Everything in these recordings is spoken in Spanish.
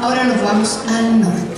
Ahora nos vamos al norte.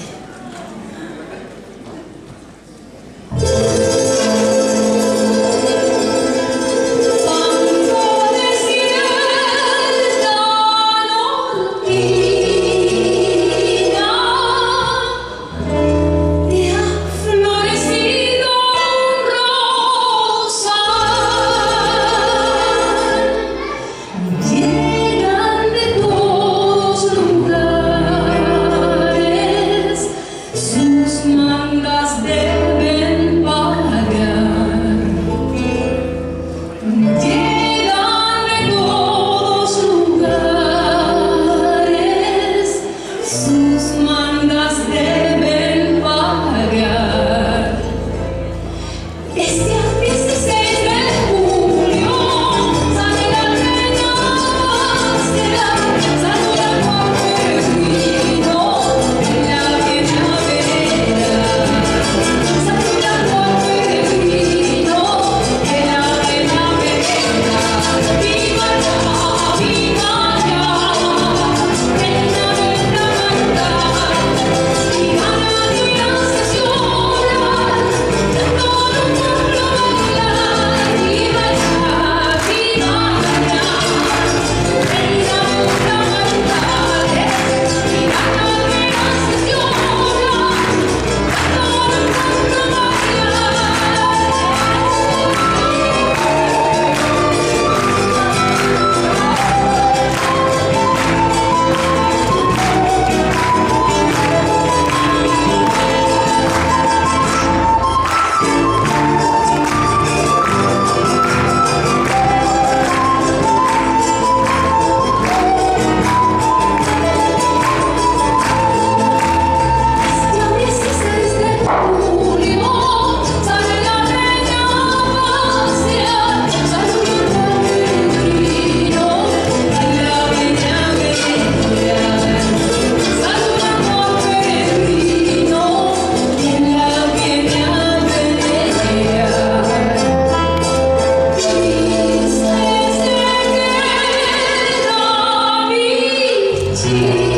Sí.